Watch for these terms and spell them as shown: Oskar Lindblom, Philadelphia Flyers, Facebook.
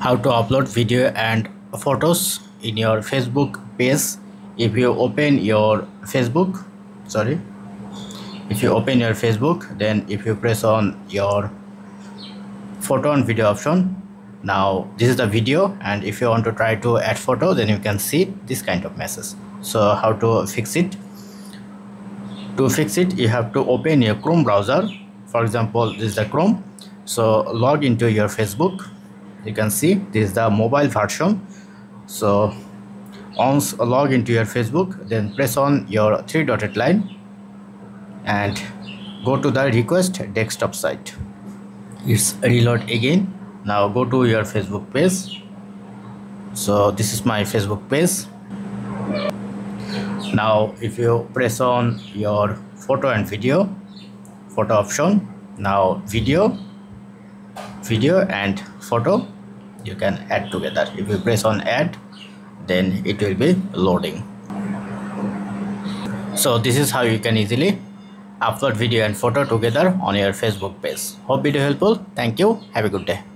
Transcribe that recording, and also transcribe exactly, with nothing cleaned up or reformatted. how to upload video and photos in your Facebook page. If you open your Facebook sorry if you open your Facebook, then if you press on your photo and video option, now this is the video, and if you want to try to add photo, then you can see this kind of message. So how to fix it? To fix it, you have to open your Chrome browser. For example, this is the Chrome. So log into your Facebook. You can see this is the mobile version. So once log into your Facebook, then press on your three dotted line and go to the request desktop site. It's reload again. Now go to your Facebook page. So this is my Facebook page. Now if you press on your photo and video photo option, now video video and photo you can add together. If you press on add, then it will be loading. So this is how you can easily upload video and photo together on your Facebook page. Hope video helpful. Thank you. Have a good day.